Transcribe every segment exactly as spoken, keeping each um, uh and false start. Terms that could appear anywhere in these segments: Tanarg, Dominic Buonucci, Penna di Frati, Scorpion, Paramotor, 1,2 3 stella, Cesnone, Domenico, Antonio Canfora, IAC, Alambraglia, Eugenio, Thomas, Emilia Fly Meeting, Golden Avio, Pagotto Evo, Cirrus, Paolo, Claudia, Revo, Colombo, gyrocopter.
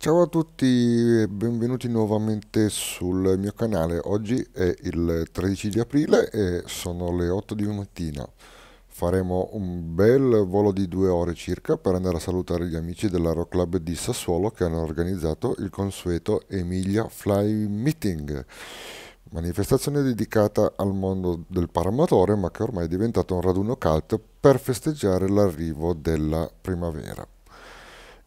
Ciao a tutti e benvenuti nuovamente sul mio canale. Oggi è il tredici di aprile e sono le otto di mattina. Faremo un bel volo di due ore circa per andare a salutare gli amici dell'Aero Club di Sassuolo che hanno organizzato il consueto Emilia Fly Meeting, manifestazione dedicata al mondo del paramotore ma che ormai è diventato un raduno cult per festeggiare l'arrivo della primavera.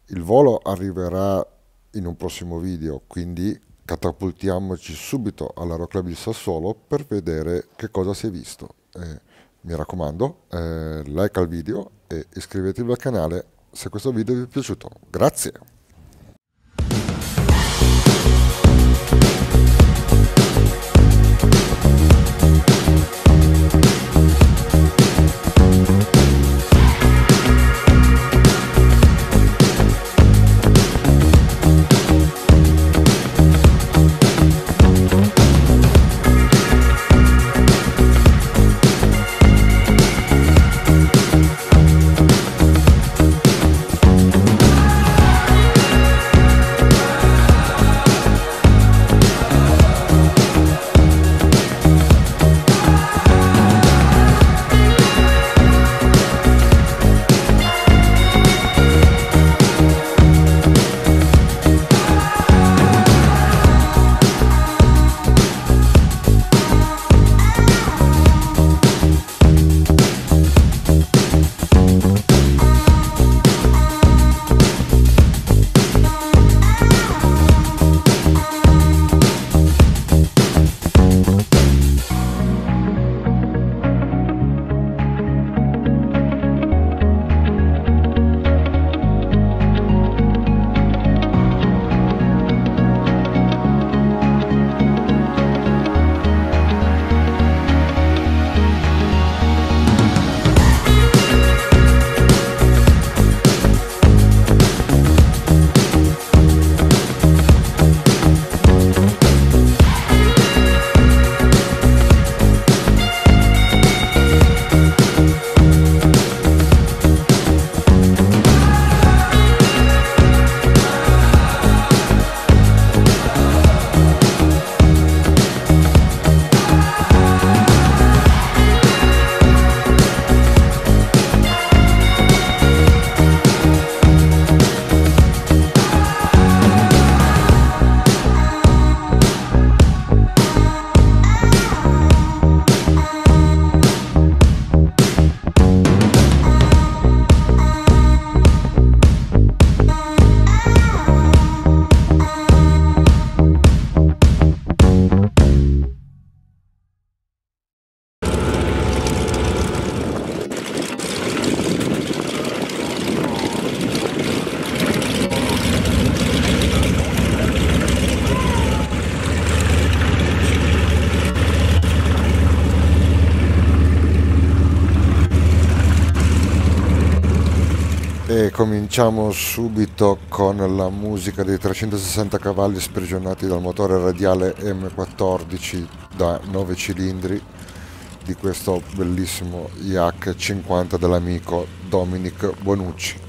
Il volo arriverà in un prossimo video, quindi catapultiamoci subito all'Aero Club di Sassuolo per vedere che cosa si è visto. Eh, mi raccomando, eh, like al video e iscrivetevi al canale se questo video vi è piaciuto. Grazie! E cominciamo subito con la musica dei trecentosessanta cavalli sprigionati dal motore radiale M quattordici da nove cilindri di questo bellissimo I A C cinquanta dell'amico Dominic Buonucci.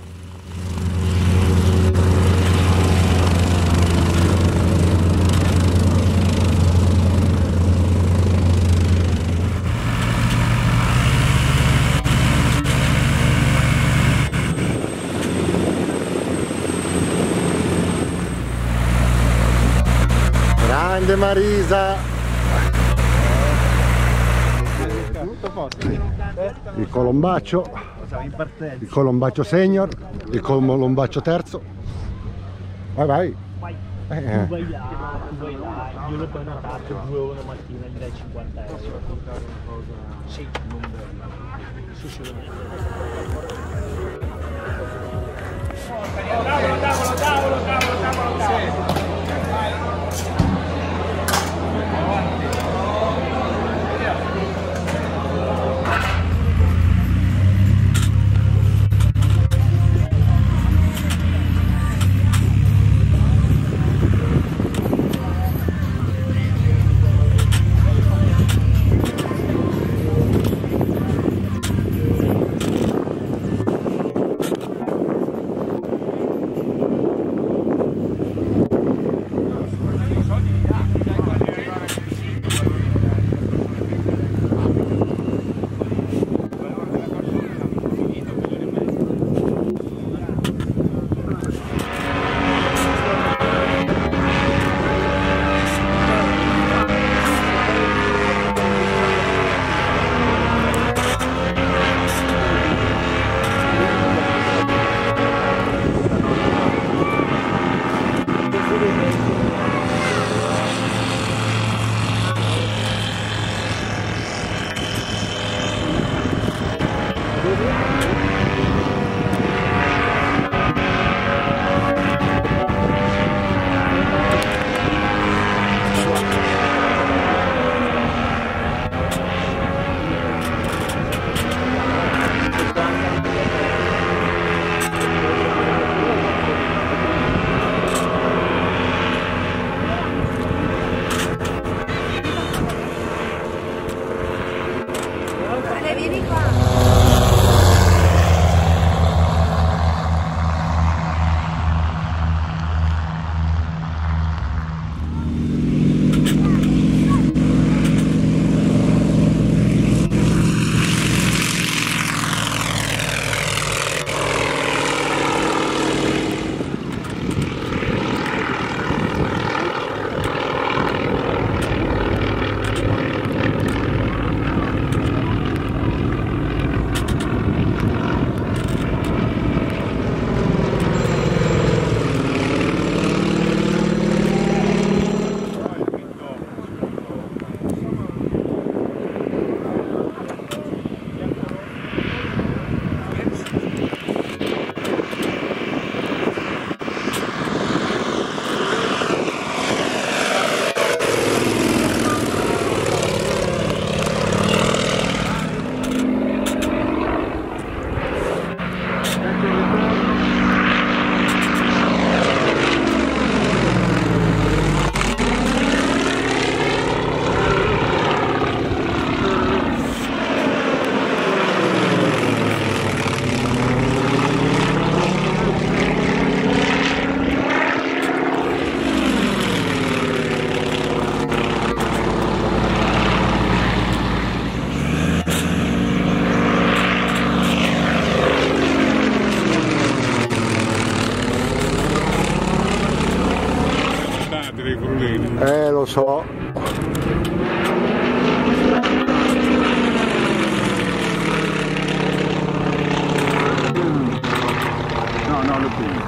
Grande Marisa! Il Colombaccio, il Colombaccio Senior, il Colombaccio Terzo. Vai vai! Eh. Tu vai là, tu vai là, io l'ho prenotato due ore la mattina, gli dai cinquanta euro. Posso raccontare una cosa? Sì, non bello. Sì, sicuramente. Tavolo, tavolo, tavolo, tavolo, tavolo, tavolo! Eh, lo so. No, no, lo qui.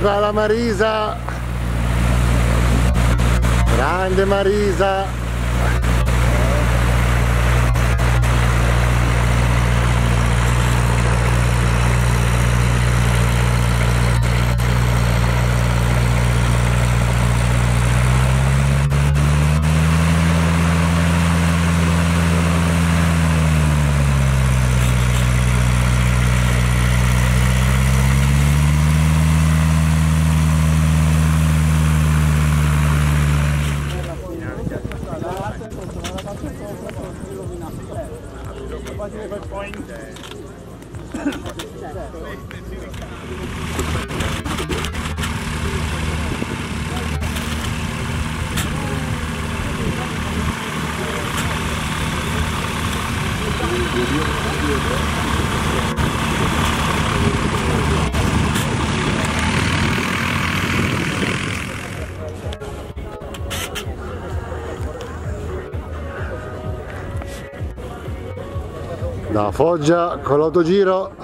Dalla Marisa, grande Marisa, da Foggia con l'autogiro.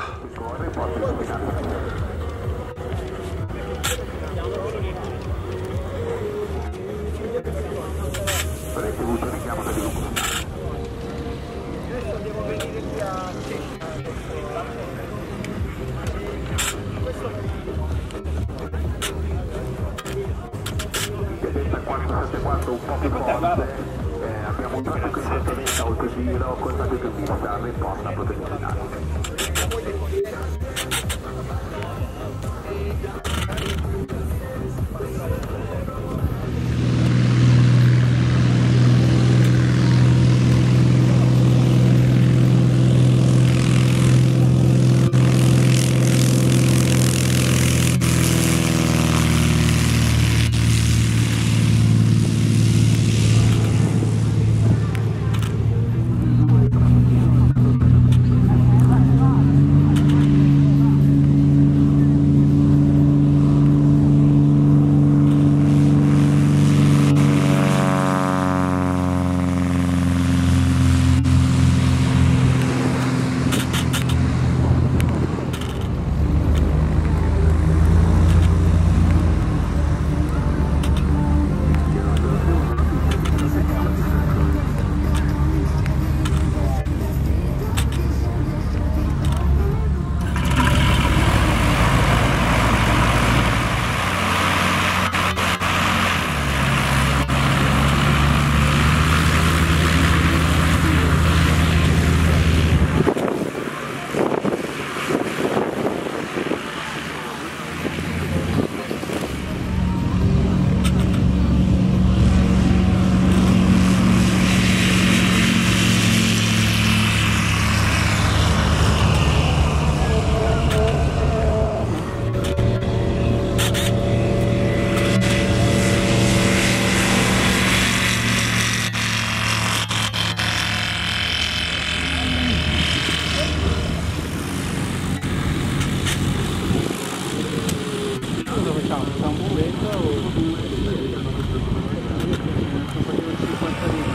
no, da un momento o due, facevo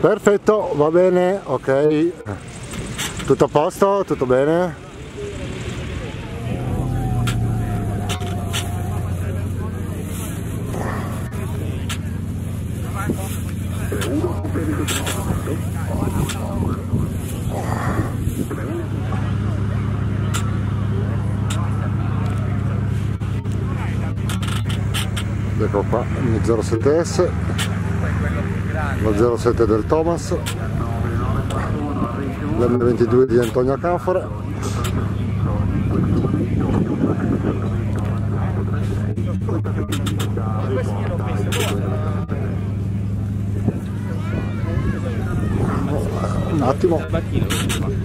perfetto, va bene, ok, tutto a posto, tutto bene? Ecco qua, M zero sette S, lo zero sette del Thomas, l'M ventidue di Antonio Canfora, un attimo, aspetta.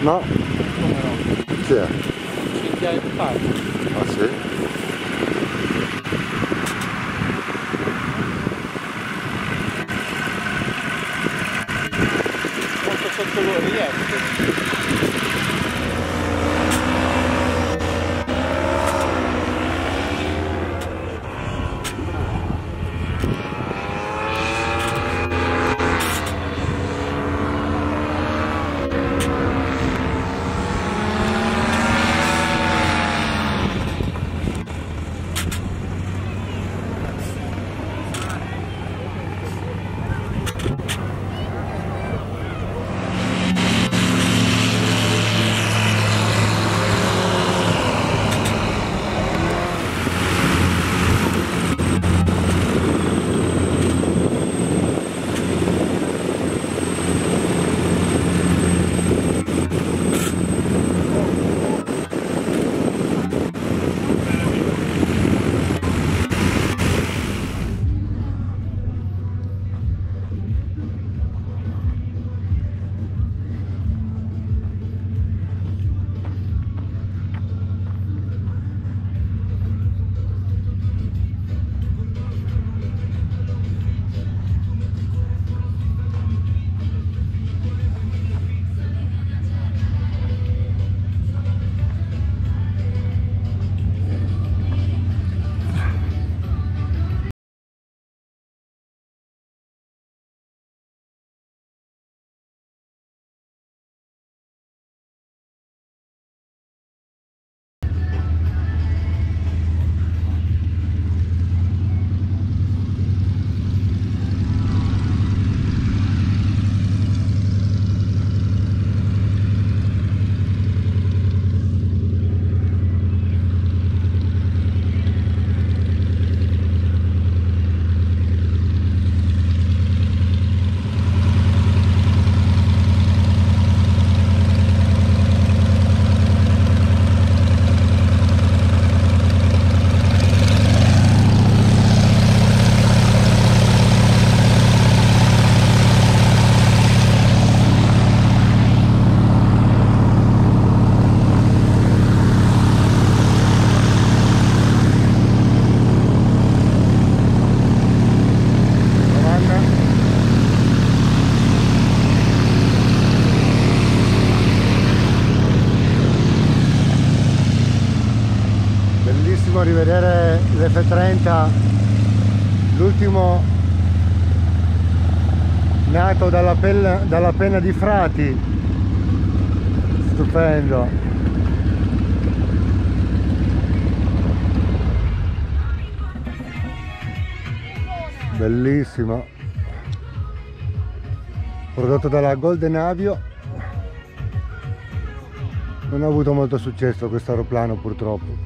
No? Come no? Chi è? Cinzia e Paolo. Ah sì? Molto sotto loro, bellissimo rivedere l'F trenta, l'ultimo nato dalla, pelle, dalla Penna di Frati, stupendo. Bellissimo, prodotto dalla Golden Avio. Non ha avuto molto successo questo aeroplano, purtroppo.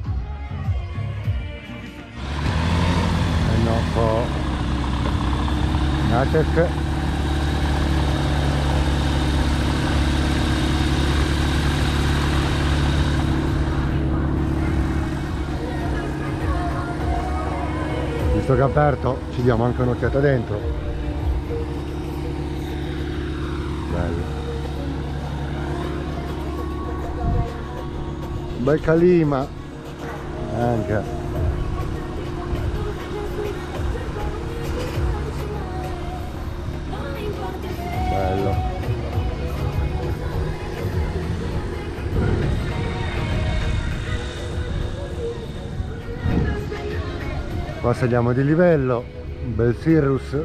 E no, po' Natec. Visto che è aperto, ci diamo anche un'occhiata dentro. Bello. Bel calima anche. Bello. Qua saliamo di livello, un bel Cirrus.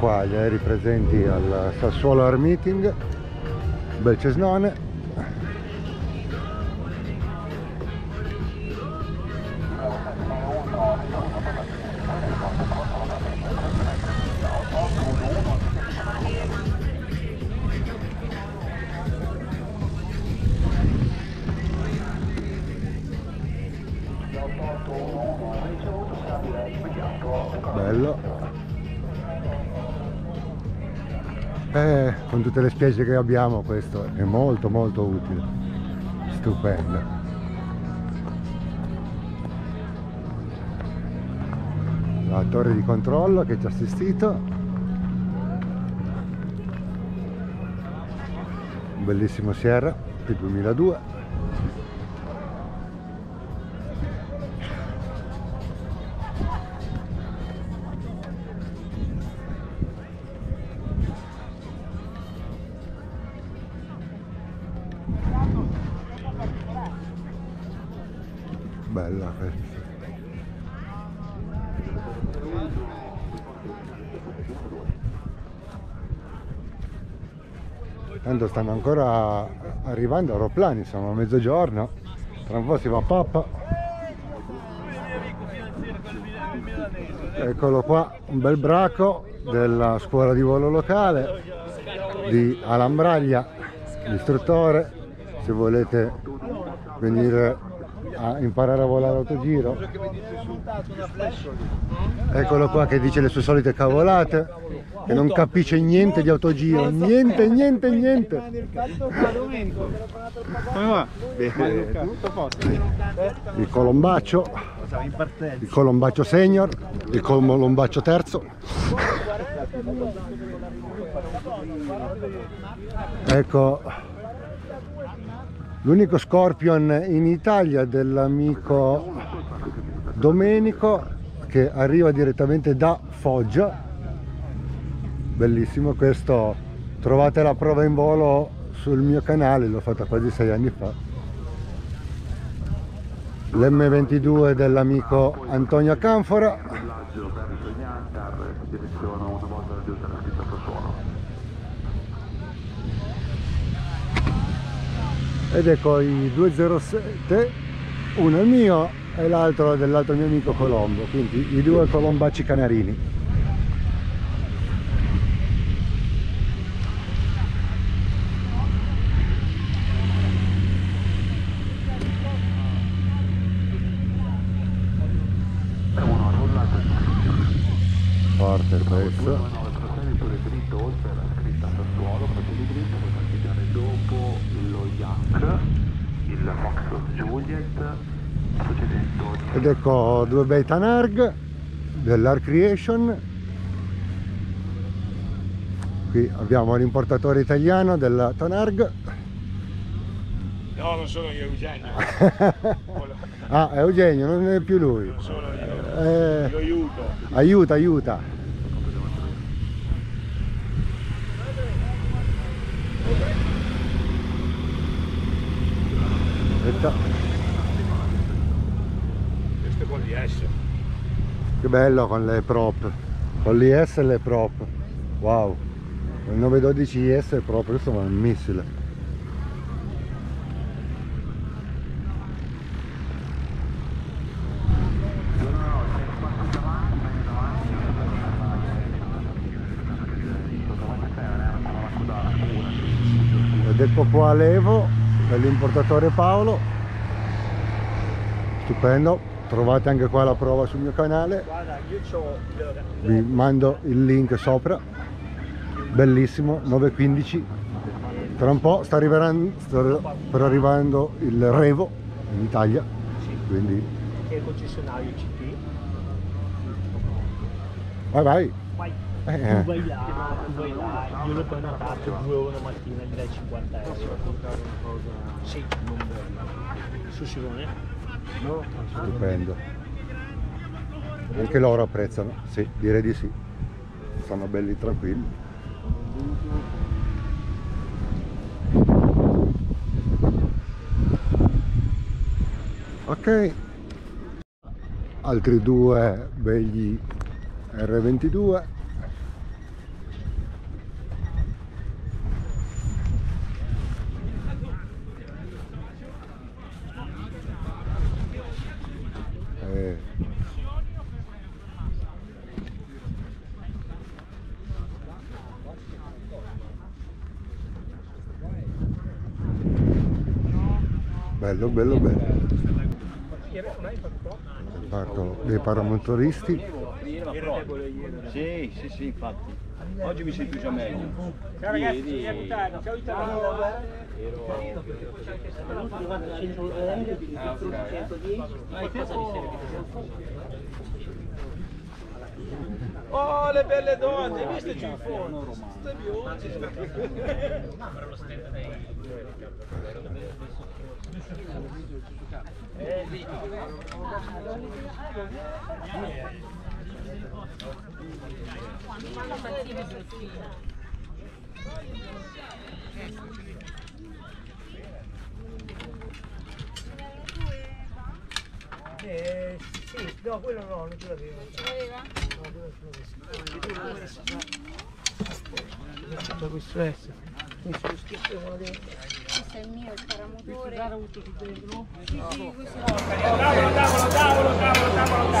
Qua gli aerei presenti al Sassuolo Air Meeting, bel Cesnone, bello. Eh, con tutte le specie che abbiamo, questo è molto molto utile, stupendo. La torre di controllo che ci ha assistito, un bellissimo Sierra P duemiladue. Bella questa. Tanto stanno ancora arrivando aeroplani, siamo a mezzogiorno, tra un po' si va a pappa. Eccolo qua, un bel braco della scuola di volo locale di Alambraglia, l'istruttore, se volete venire a imparare a volare autogiro. Eccolo qua che dice le sue solite cavolate, che non capisce niente di autogiro, niente niente niente. Come va? Tutto a posto. Il Colombaccio, il Colombaccio senior, il Colombaccio terzo. Ecco. L'unico Scorpion in Italia dell'amico Domenico, che arriva direttamente da Foggia. Bellissimo questo, trovate la prova in volo sul mio canale, l'ho fatta quasi sei anni fa. L'M ventidue dell'amico Antonio Canfora. Ed ecco i due zero sette, uno è il mio e l'altro dell'altro mio amico Colombo, quindi i due Colombacci canarini. Forte il prezzo. Ed ecco due bei Tanarg dell'Art Creation. Qui abbiamo l'importatore italiano della Tanarg. No, non sono io, Eugenio. Ah, è Eugenio, non è più lui. Non sono io. eh, aiuto. Aiuta, aiuta. Aspetta. Questo è con l'I S. Che bello con le prop. Con l'I S e le prop. Wow. Il nove dodici I S è proprio, questo è un missile. Del Pagotto Evo dell'importatore Paolo, stupendo. Trovate anche qua la prova sul mio canale, guarda, io c'ho il... vi mando il link sopra, bellissimo. Nove quindici, tra un po' sta arrivando, sta per arrivando il Revo in Italia, quindi che è il concessionario C P. Vai vai, vai. Eh. Tu vai là, tu vai là, io l'ho prenotato due euro la mattina, gli dai cinquanta euro. Posso raccontare una cosa? Sì, non bello. Su Cirrone? No, stupendo. Anche loro apprezzano, sì, direi di sì. Stanno belli tranquilli. Ok. Altri due begli R ventidue. Bello, bello, bello. Parto dei paramotoristi. Sì, sì, sì, infatti. Oggi mi sento già meglio. Ciao ragazzi, ciao Italia, ciao Italia. Oh, le belle donne, hai visto giù in fondo? Stai bionci. Però lo step dei... Eh, sì, no, quello no, non ce l'avevo. Ce l'aveva? No, quello ce l'avevo. Tutto questo S. Questo lo schiacciamo dentro. Questo è il mio, il paramotore. Questo è tutto dentro? Sì, sì, questo è il mio. Tavolo, tavolo, tavolo, tavolo, tavolo.